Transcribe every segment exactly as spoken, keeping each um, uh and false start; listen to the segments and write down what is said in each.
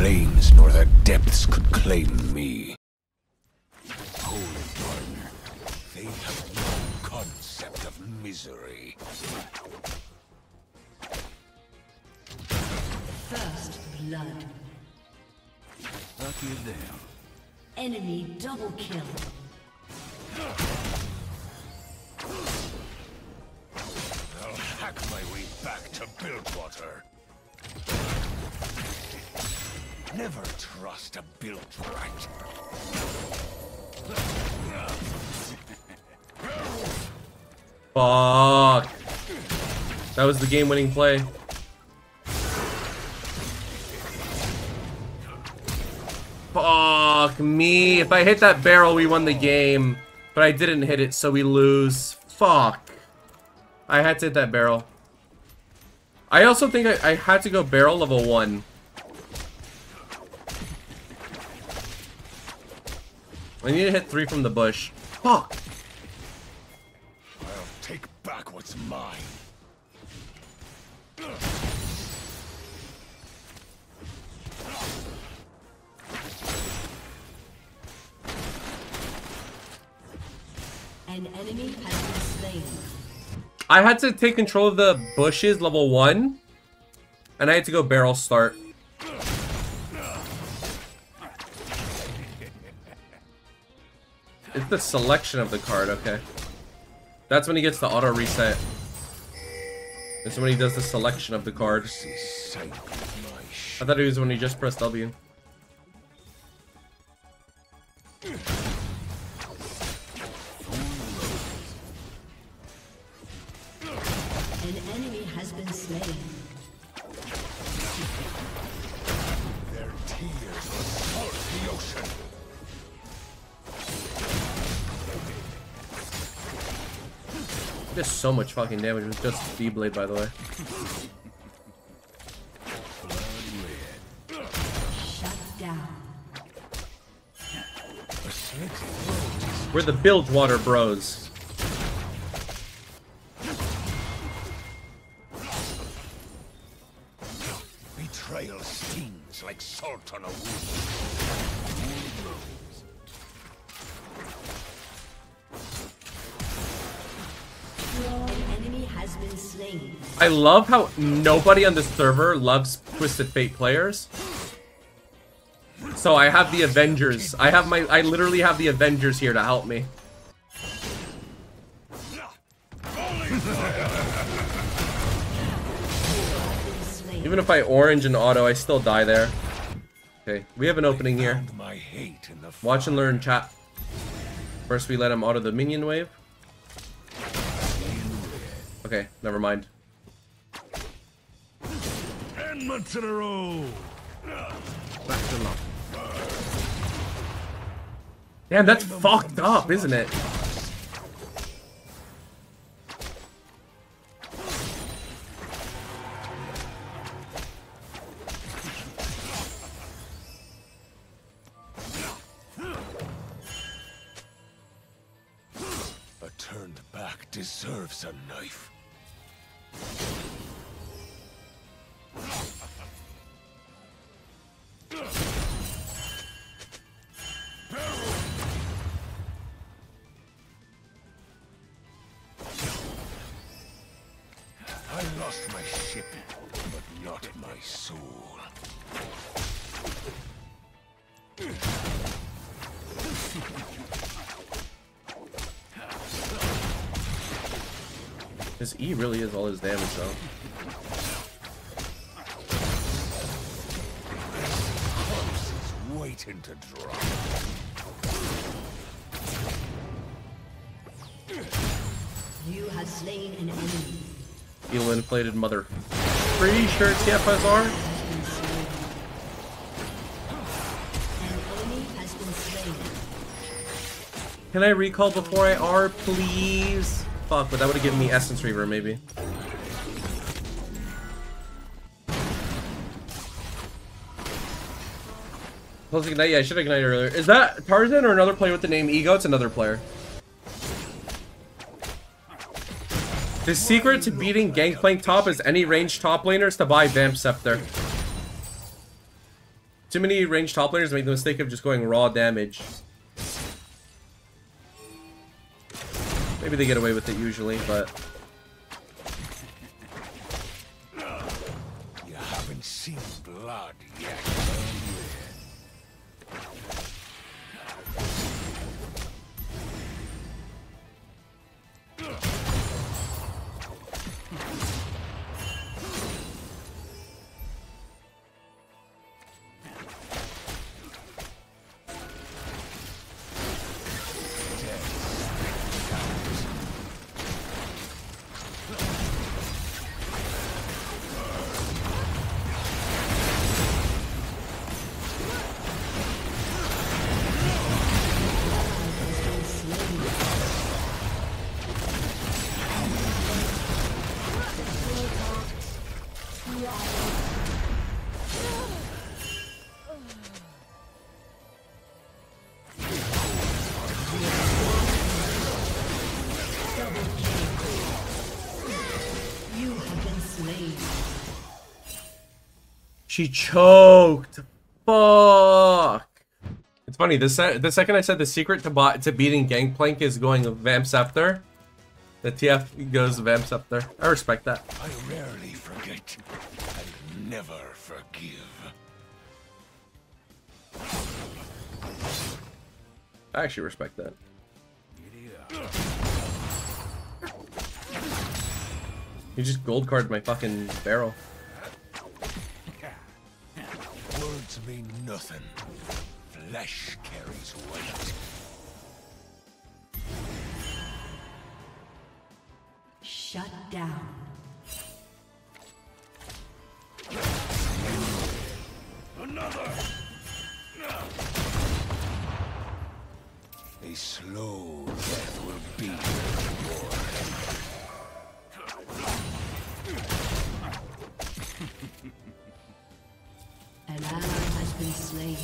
plains nor their depths could claim me. Holy partner, they have no concept of misery. First blood. Lucky them. Enemy double kill. I'll hack my way back to Bilgewater. Never trust a build right. Fuck. That was the game-winning play. Fuck me. If I hit that barrel, we won the game. But I didn't hit it, so we lose. Fuck. I had to hit that barrel. I also think I, I had to go barrel level one. I need to hit three from the bush. Fuck. I'll take back what's mine. An enemy has been slain. I had to take control of the bushes, level one, and I had to go barrel start. It's the selection of the card, okay. That's when he gets the auto reset. It's when he does the selection of the card. I thought it was when he just pressed W. Just so much fucking damage with just the blade, by the way. Shut down. We're the Bilgewater bros. Betrayal stings like salt on a wound. I love how nobody on this server loves Twisted Fate players. So I have the Avengers. I have my I literally have the Avengers here to help me. Even if I orange and auto, I still die there. Okay, we have an opening here. Watch and learn, chat. First we let him auto the minion wave. Okay, never mind. Ten months in a row. Back to luck. Damn, that's fucked up, isn't it? A turned back deserves a knife. I lost my ship, but not my soul. His E really is all his damage, though. Waiting to drop. You have slain an enemy. Eel inflated mother. Pretty sure T F S are. An enemy has been slain. Can I recall before I R, please? Fuck, but that would have given me Essence Reaver, maybe. Plus ignite, yeah, I should ignite earlier. Is that Tarzan or another player with the name Ego? It's another player. The secret to beating Gangplank top is any range top laner is to buy Vamp Scepter. Too many ranged top laners make the mistake of just going raw damage. Maybe they get away with it usually, but... You haven't seen blood yet. She choked. Fuck. It's funny. The, se the second I said the secret to, bo to beating Gangplank is going Vamp Scepter, the T F goes Vamp Scepter. I respect that. I rarely forget. I never forgive. I actually respect that. You just gold carded my fucking barrel. Words mean nothing. Flesh carries weight. Shut down. Another. A slow death will be your An ally has been slain.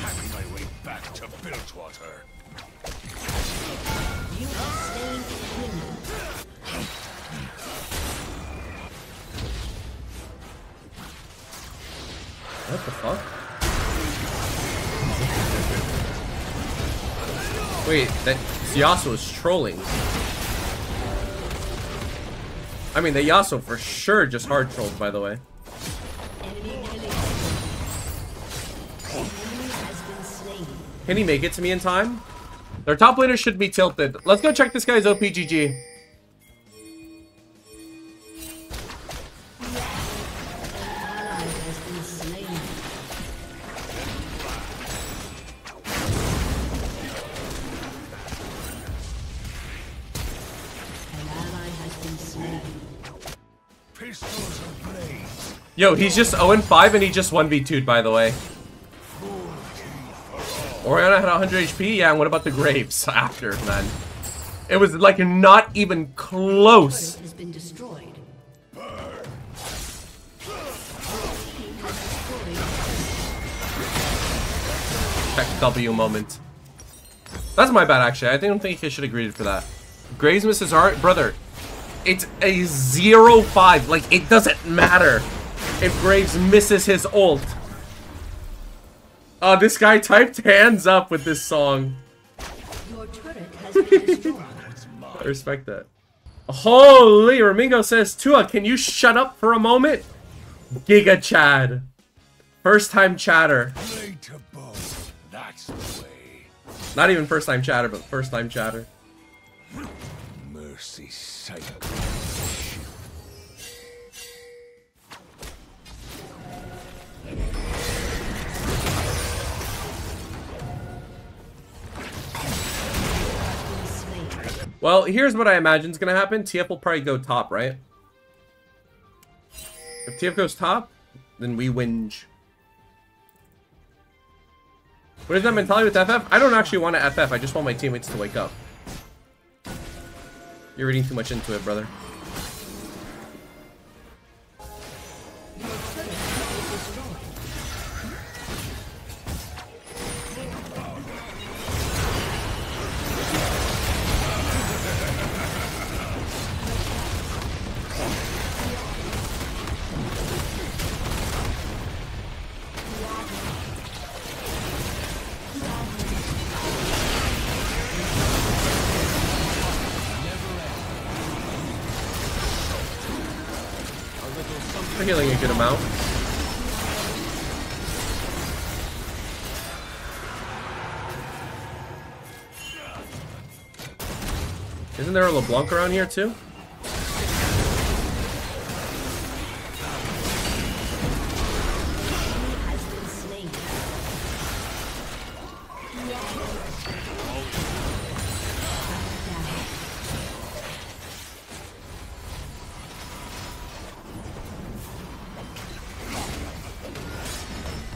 Hacking my way back to Bilgewater. You have slain him. What the fuck? Wait, that. Yasuo is trolling. I mean, the Yasuo for sure just hard trolled, by the way. Can he make it to me in time? Their top laner should be tilted. Let's go check this guy's O P G G. Yo, he's just zero and five and he just one v two'd, by the way. Oriana had one hundred H P? Yeah, and what about the Graves after, man? It was like not even close. Has been destroyed. Check W moment. That's my bad, actually. I don't think he should have greeted for that. Graves misses art, brother. It's a zero five. Like, it doesn't matter if Graves misses his ult. Oh, uh, this guy typed hands up with this song. Your turret has been destroyed. I respect that. Holy, Ramingo says, Tua, can you shut up for a moment? Giga Chad. First time chatter. That's the way. Not even first time chatter, but first time chatter. Mercy sight. Well, here's what I imagine is going to happen. T F will probably go top, right? If T F goes top, then we whinge. What is that mentality with F F? I don't actually want to F F. I just want my teammates to wake up. You're reading too much into it, brother. We're healing a good amount. Isn't there a LeBlanc around here too?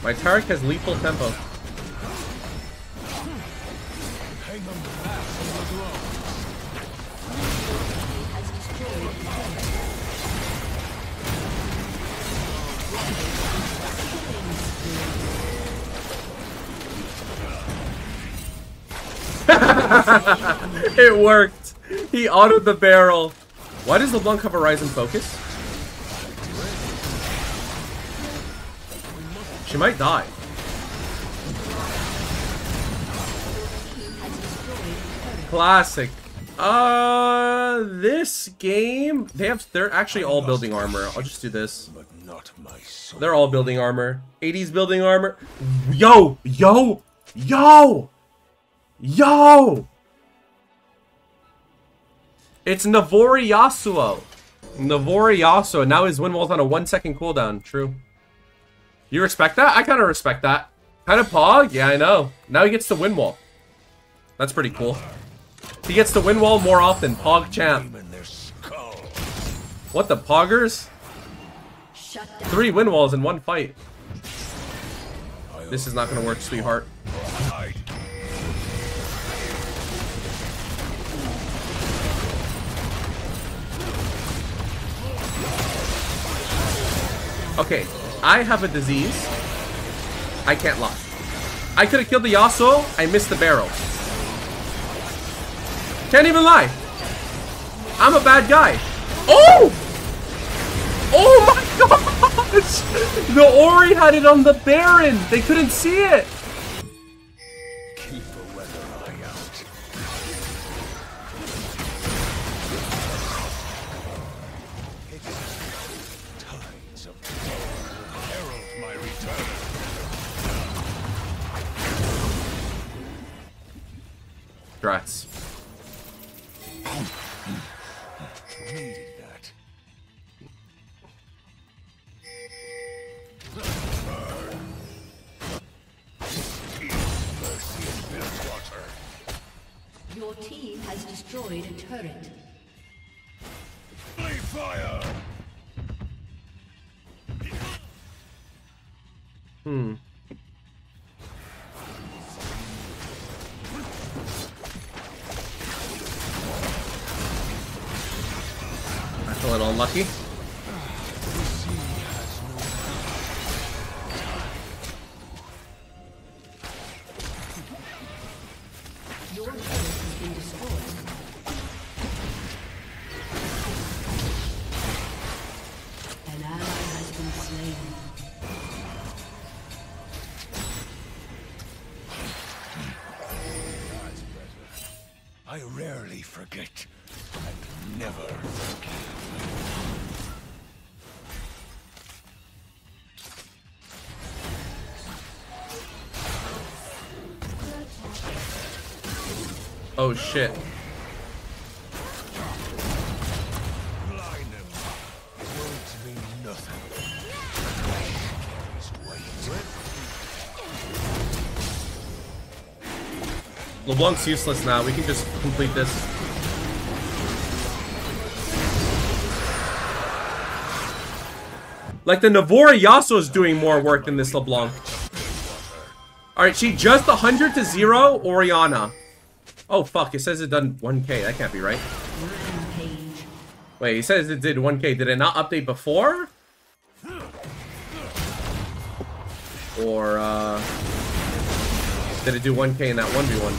My Taric has lethal tempo. It worked! He autoed the barrel. Why does LeBlanc have Horizon Focus? She might die. Classic. Uh, this game, they have, they're actually all building armor. I'll just do this. They're all building armor. eighties building armor. Yo, yo, yo, yo. It's Navori Yasuo. Navori Yasuo. Now his wind wall's on a one second cooldown. True. You respect that? I kind of respect that. Kind of pog? Yeah, I know. Now he gets to win wall. That's pretty cool. He gets to win wall more often. Pog champ. What the poggers? Three win walls in one fight. This is not going to work, sweetheart. Okay. I have a disease. I can't lock. I could have killed the Yasuo. I missed the barrel. Can't even lie. I'm a bad guy. Oh! Oh my gosh! The Ori had it on the Baron. They couldn't see it. Keep a weather eye out. Tides of death. Drats. Your team has destroyed a turret. Play fire. Hmm. That's a little unlucky. Your turret has been destroyed. An ally has been slain. I rarely forget, and never forgive. Oh shit. Blind them. It won't mean nothing. LeBlanc's useless now. We can just complete this. Like, the Navori Yasuo is doing more work than this LeBlanc. Alright, she just one hundred to zero Oriana. Oh, fuck. It says it done one K. That can't be right. Wait, it says it did one K. Did it not update before? Or, uh... did it do one K in that one V one?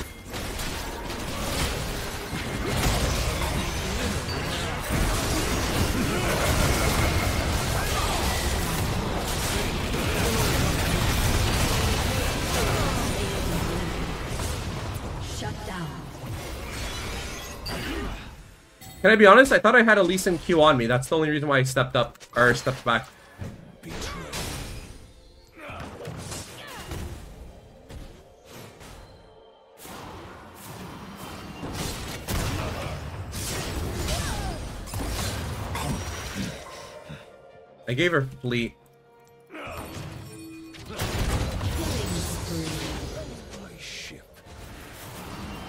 Can I be honest? I thought I had a Lee Sin Q on me. That's the only reason why I stepped up or stepped back. I gave her fleet.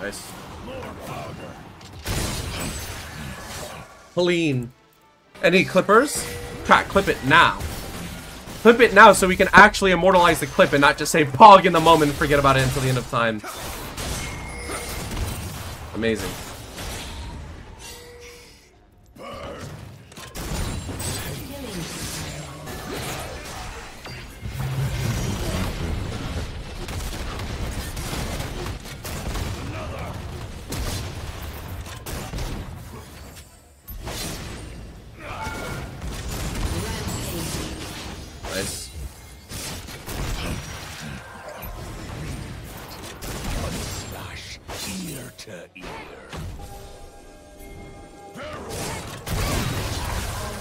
Nice. Helene. Any clippers? Crap, clip it now. Clip it now so we can actually immortalize the clip and not just say Pog in the moment and forget about it until the end of time. Amazing.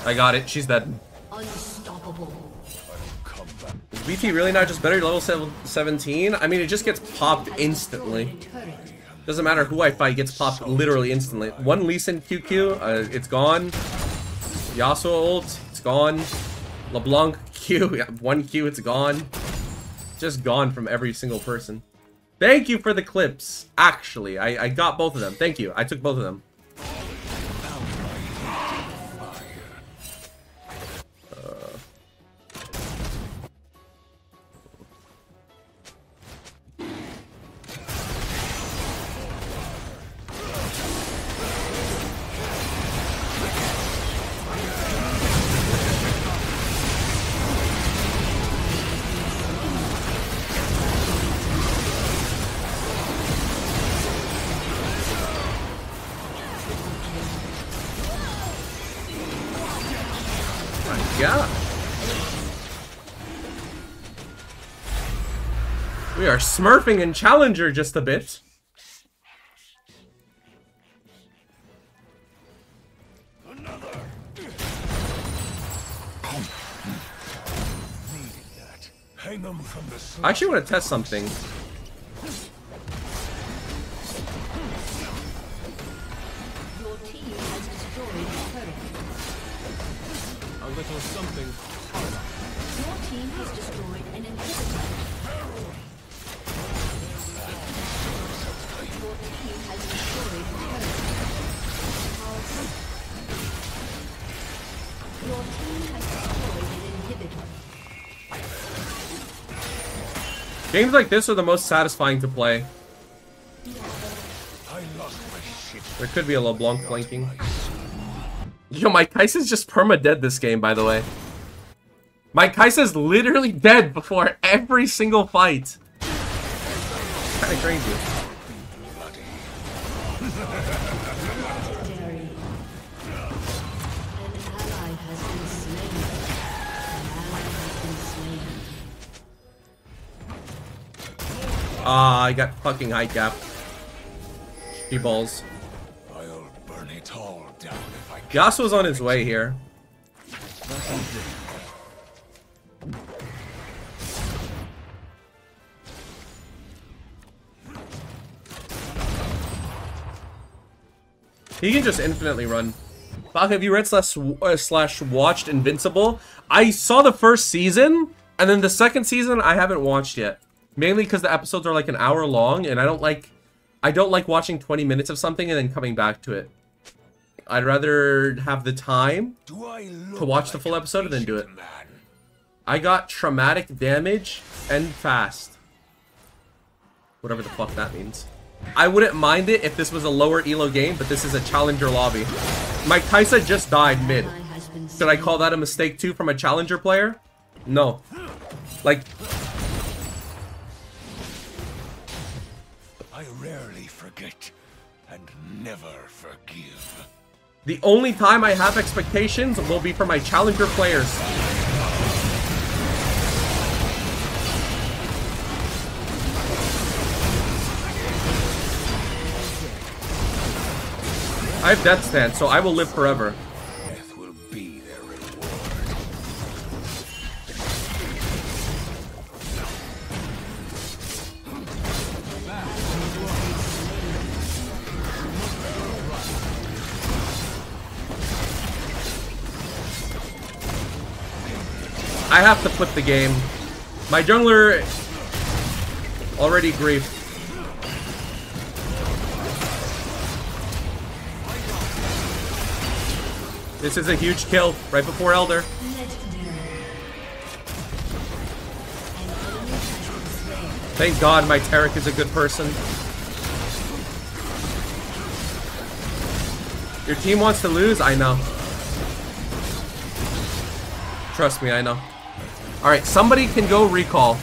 I got it. She's dead. Unstoppable. Is B T really not just better? Level seventeen? I mean, it just gets popped instantly. Doesn't matter who I fight, gets popped literally instantly. One Lee Sin Q Q, uh, it's gone. Yasuo ult, it's gone. LeBlanc Q, yeah, one Q, it's gone. Just gone from every single person. Thank you for the clips. Actually, I, I got both of them. Thank you. I took both of them. Yeah. We are smurfing in Challenger just a bit. Another. I actually want to test something. Little something. Your team has destroyed an inhibitor. Your team has destroyed an Your team has destroyed an inhibitor. Games like this are the most satisfying to play. I lost my shit. There could be a LeBlanc flanking. Yo, my Kai'Sa's just perma-dead this game, by the way. My Kai'Sa's literally dead before every single fight. Kinda crazy. Ah, uh, I got fucking high cap. He balls. I'll burn it all down. Yasuo's on his way here. He can just infinitely run. Fuck, have you read slash, uh, slash watched Invincible? I saw the first season, and then the second season I haven't watched yet. Mainly because the episodes are like an hour long, and I don't like... I don't like watching twenty minutes of something and then coming back to it. I'd rather have the time to watch the full episode and then do it. I got traumatic damage and fast. Whatever the fuck that means. I wouldn't mind it if this was a lower elo game, but this is a challenger lobby. My Kai'Sa just died mid. Should I call that a mistake too from a challenger player? No. Like... I rarely forget and never forgive. The only time I have expectations will be for my challenger players. I have death stance, so I will live forever. Death will be their reward. I have to flip the game. My jungler already griefed. This is a huge kill right before Elder. Thank God my Taric is a good person. Your team wants to lose? I know. Trust me, I know. Alright, somebody can go recall.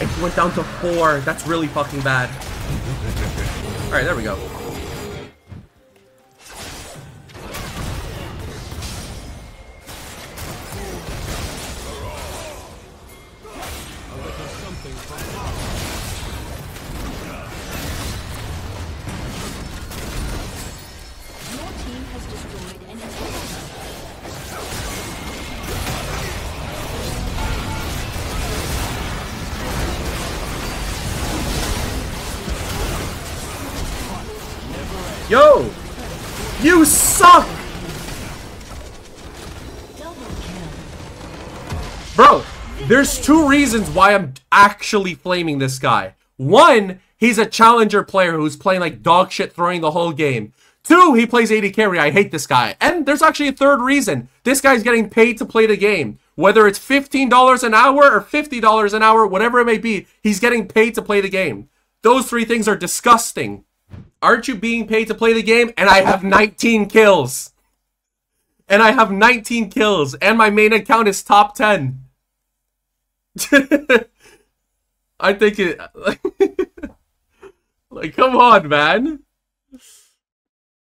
It went down to four. That's really fucking bad. Alright, there we go. Yo! You suck! Bro, there's two reasons why I'm actually flaming this guy. One, he's a challenger player who's playing like dog shit throwing the whole game. Two, he plays A D carry. I hate this guy. And there's actually a third reason. This guy's getting paid to play the game. Whether it's fifteen dollars an hour or fifty dollars an hour, whatever it may be, he's getting paid to play the game. Those three things are disgusting. Aren't you being paid to play the game? And I have nineteen kills. And I have nineteen kills. And my main account is top ten. I think it... Like, like, come on, man.